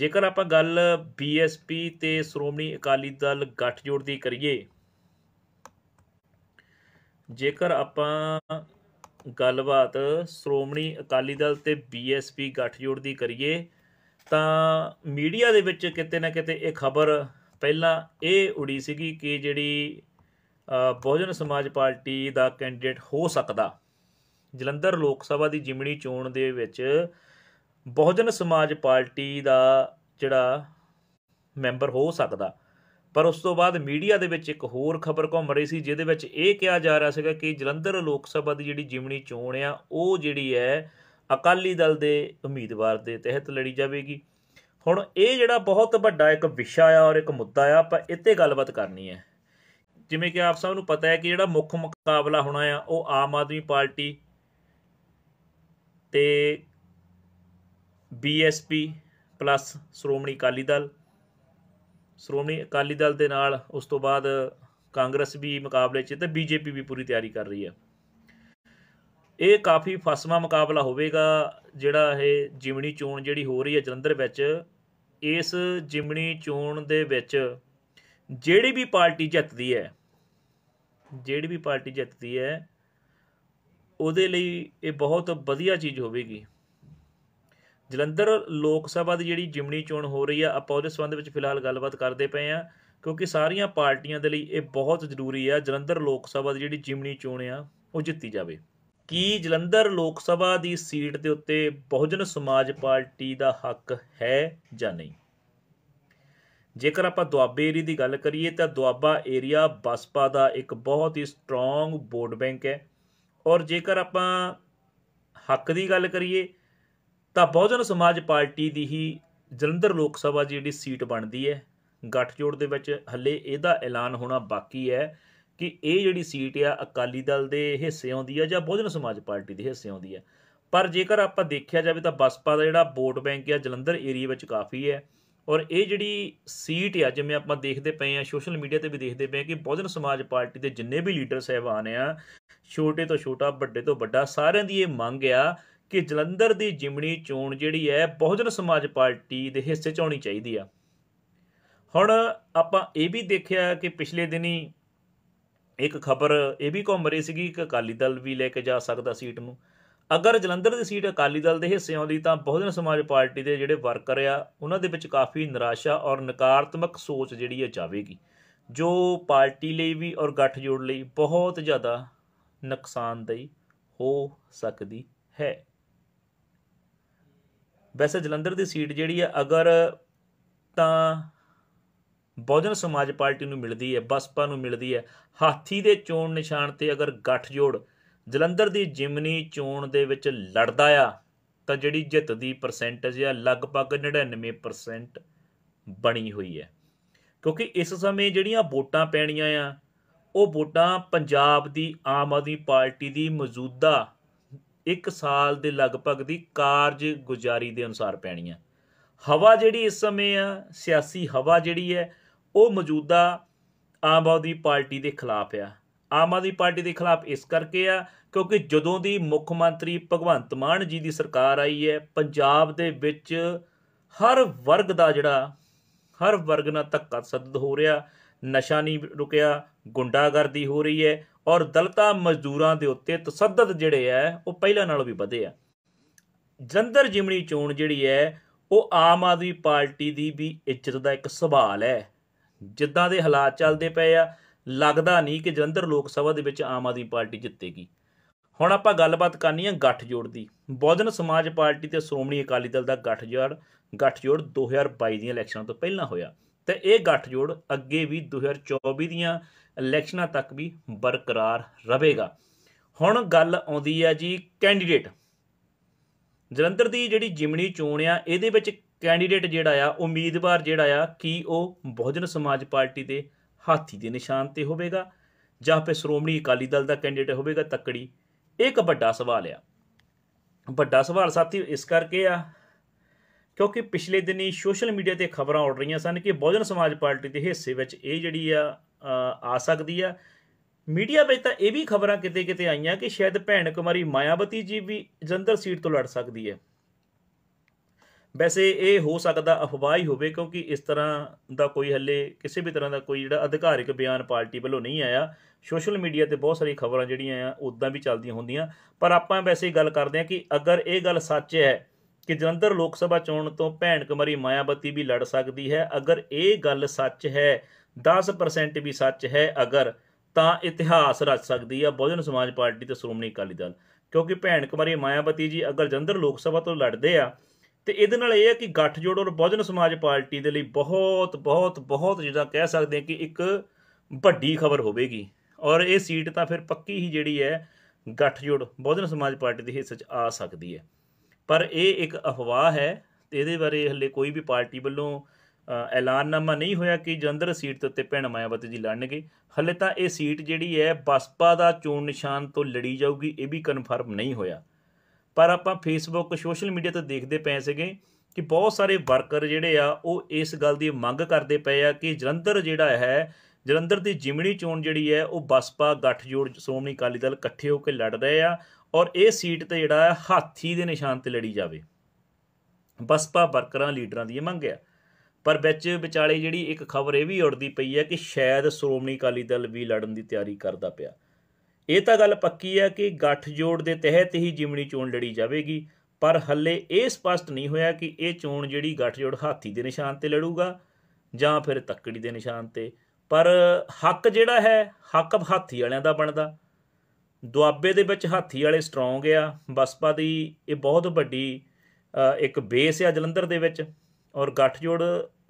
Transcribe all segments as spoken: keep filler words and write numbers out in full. जेकर आपां गल बीएसपी ते श्रोमणी अकाली दल गठजोड़ की करिए, जेकर आपां गलबात श्रोमणी अकाली दल ते बीएसपी गठजोड़ की करिए तां मीडिया दे विच किते ना किते इह खबर पहला यह उड़ी सी कि जी बहुजन समाज पार्टी का कैंडीडेट हो सकता। जलंधर लोग सभा की जिमनी चोण दे विच बहुजन समाज पार्टी का जिहड़ा मैंबर हो सकता, पर उस तो बाद मीडिया दे विच एक होर खबर घूम रही सी जिहदे विच इह कहा जा रहा सीगा कि जलंधर लोग सभा की जिहड़ी जिमनी चोण आ वो जिहड़ी है अकाली दल के उम्मीदवार के तहत लड़ी जाएगी। हुण ये जिहड़ा बहुत वड्डा एक विशा आ और एक मुद्दा आ, आपां इत्ते गलबात करनी है। जिमें कि आप सबनूं पता है कि जिहड़ा मुख मुकाबला होना आ वो आम आदमी पार्टी ते बीएसपी प्लस श्रोमणी अकाली दल, श्रोमणी अकाली दल दे नाल उस तो बाद कांग्रेस भी मुकाबले च ते बीजेपी भी पूरी तैयारी कर रही है। ये काफ़ी फसवा मुकाबला होगा जोड़ा ये जिमनी चोण जी हो रही है जलंधर विच। इस जिमनी चोण दे विच जिहड़ी भी पार्टी जितती है, जिहड़ी भी पार्टी जितती है उहदे लई ये बहुत वधिया चीज़ होगी। जलंधर लोग सभा की जिहड़ी जिमनी चोण हो रही है आपां उहदे संबंध विच फिलहाल गलबात करते पे हाँ, क्योंकि सारिया पार्टियां दे लई ये बहुत जरूरी है जलंधर लोग सभा की जिहड़ी जिमनी चोण आ वो जित्ती जाए। कि जलंधर लोग सभा की सीट के उत्ते बहुजन समाज पार्टी का हक है या नहीं। जेकर आप दुआबे एरिया की गल करिए तो दुआबा एरिया बसपा का एक बहुत ही स्ट्रोंग वोट बैंक है, और जेकर आप हक की गल करिए तो बहुजन समाज पार्टी की ही जलंधर लोग सभा जी सीट बनती है। गठजोड़ दे विच हले इहदा ऐलान होना बाकी है कि यह जिहड़ी सीट आ अकाली दल के हिस्से आउंदी है जां बहुजन समाज पार्टी के हिस्से आउंदी है। पर जेकर आप देखा जाए तो बसपा का जिहड़ा वोट बैंक आ जलंधर एरिए में काफ़ी है, और ये जिहड़ी सीट आ जिवें आपां देखते पे हैं सोशल मीडिया पर भी देखते पे हैं कि बहुजन समाज पार्टी के जिन्ने भी लीडर साहबान आ छोटे तो छोटा वड्डे तो वड्डा सारिआं दी इह मंग आ कि जलंधर की जिमनी चोण जिहड़ी है बहुजन समाज पार्टी के हिस्से च आउणी चाहीदी आ। हुण आपां इह भी देखिआ कि पिछले दिनी एक खबर यह भी घूम रही सी कि अकाली दल भी लेके जा सकता सीट में। अगर जलंधर की सीट अकाली दल के हिस्से आती तो बहुजन समाज पार्टी के जोड़े वर्कर आ उन्होंने काफ़ी निराशा और नकारात्मक सोच जी जाएगी, जो पार्टी लिए भी और गठजोड़ लिए बहुत ज़्यादा नुकसानदेह हो सकती है। वैसे जलंधर की सीट जी अगर तो बहुजन समाज पार्टी नूं मिलती है, बसपा नूं मिलती है। हाथी के चोण निशान पर अगर गठजोड़ जलंधर की जिमनी चोण दे विच लड़दा आ तो जिहड़ी जित की परसेंटेज आ लगभग नड़िनवे परसेंट बनी हुई है, क्योंकि इस समय जिहड़ियां वोटां पैणियां आ वो वोटां पंजाब की आम आदमी पार्टी की मौजूदा एक साल के लगभग की कारजगुजारी के अनुसार पैणियां। हवा जिहड़ी इस समय आ सियासी हवा जिहड़ी है वो मौजूदा आम आदमी पार्टी के खिलाफ आ। आम आदमी पार्टी के खिलाफ इस करके आ क्योंकि जदों की मुख्य मंत्री भगवंत मान जी की सरकार आई है पंजाब दे विच हर वर्ग का जिहड़ा हर वर्ग नाल धक्का तसद्दुद हो रहा, नशा नहीं रुकिया, गुंडागर्दी हो रही है और दलितां मजदूरां दे उत्ते तसद्दुद जिहड़े है वो पहलां नालों भी वधे आ। जलंधर जिमनी चोण जिहड़ी है वो आम आदमी पार्टी की भी इज्जत का एक सवाल है। जिदा के हालात चलते पे आ लगता नहीं कि जलंधर लोग सभा दे विच आम आदमी पार्टी जितेगी। हुण आपां गलबात करनी है गठजोड़ की। बहुजन समाज पार्टी ते श्रोमणी अकाली दल का गठजोड़ गठजोड़ दो हज़ार बाई दी इलैक्शनां तो पहलां होया ते इह गठजोड़ अगे भी दो हज़ार चौबी दीयां इलैक्शनां तक भी बरकरार रहेगा। हुण गल आउंदी है जी कैंडीडेट। जलंधर की जिहड़ी जिमनी चोण आ इहदे विच कैंडीडेट जिहड़ा आ उम्मीदवार जिहड़ा आ कि वह बहुजन समाज पार्टी के हाथी के निशान पर होगा जां फिर श्रोमणी अकाली दल का कैंडीडेट होगा तकड़ी, एक वड्डा सवाल आ। वड्डा सवाल साथी इस करके आ क्योंकि पिछले दिनी सोशल मीडिया पर खबर उड़ रही सन कि बहुजन समाज पार्टी के हिस्से में ये जिहड़ी आ आ सकती है। मीडिया में तो यह भी खबर किते किते आईयां कि शायद भैन कुमारी मायावती जी भी जलंधर सीट तो लड़ सकती है। वैसे ये हो सकता अफवाह ही होवे क्योंकि इस तरह का कोई हले किसी भी तरह का कोई जिहड़ा अधिकारिक बयान पार्टी वालों नहीं आया। सोशल मीडिया ते बहुत सारी खबरां जिहड़ियां उदां भी चलदियां होंदियां, पर आपां वैसे गल करदे हां कि अगर ये गल सच है कि जलंधर लोग सभा चोण तो भैन कुमारी मायावती भी लड़ सकती है, अगर ये गल सच है दस परसेंट भी सच है अगर, तो इतिहास रच सकती है बहुजन समाज पार्टी तो श्रोमणी अकाली दल। क्योंकि भैन कुमारी मायावती जी अगर जलंधर लोग सभा तो लड़ते आ तो ये है कि गठजोड़ और बहुजन समाज पार्टी के लिए बहुत बहुत बहुत जिदा कह सकते हैं कि एक बड़ी खबर होगी और ये सीट तो फिर पक्की ही जी है गठजोड़ बहुजन समाज पार्टी के हिस्से आ सकती है। पर यह एक अफवाह है, ये बारे हले कोई भी पार्टी वालों ऐलाननामा नहीं होया कि जलंधर सीट के उत्ते भैन मायावती जी लड़नगे। हले तो ये सीट जी है बसपा का चोण निशान तो लड़ी जाऊगी, ये भी कन्फर्म नहीं होया। पर आपां फेसबुक सोशल मीडिया तो देखते पे सीगे कि बहुत सारे वर्कर जिहड़े आ वो इस गल की मंग करते पे आ कि जलंधर जिहड़ा है जलंधर की जिमनी चोण जिहड़ी है वो बसपा गठजोड़ श्रोमणी अकाली दल इकट्ठे होकर लड़ रहे आ और ये सीट तो जिहड़ा हाथी के निशान पर लड़ी जाए। बसपा वर्करां लीडरां दी मंग आ, पर विच विचाले जिहड़ी एक खबर यह भी उड़ती पई है कि शायद श्रोमणी अकाली दल भी लड़न की तैयारी करता पिया। ये तो गल पक्की है कि गठजोड़ के तहत ही जिमनी चोण लड़ी जाएगी, पर हले ये स्पष्ट नहीं होया कि ये चोण जिहड़ी गठजोड़ हाथी के निशान पर लड़ूगा जां फिर तकड़ी के निशान पर। पर हक जिहड़ा है हक हाथी वालियां दा बनदा। दुआबे दे विच हाथी वाले स्ट्रोंग आ, बसपा दी ये बहुत वड्डी एक बेस आ जलंधर दे विच, और गठजोड़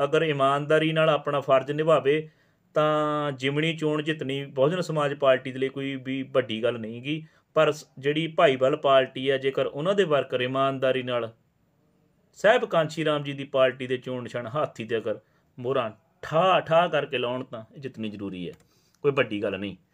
अगर ईमानदारी नाल अपना फर्ज निभावे तो जिमनी चोण जितनी बहुजन समाज पार्टी के लिए कोई भी वड्डी गल नहीं गी। पर जिहड़ी भाईवाल पार्टी है जेकर उन्हां दे वर्कर ईमानदारी नाल साहब कांशी राम जी की पार्टी के चोण निशान हाथी ते अगर मोहरां ठा ठा करके लाउण तां जितनी जरूरी है, कोई वड्डी गल नहीं।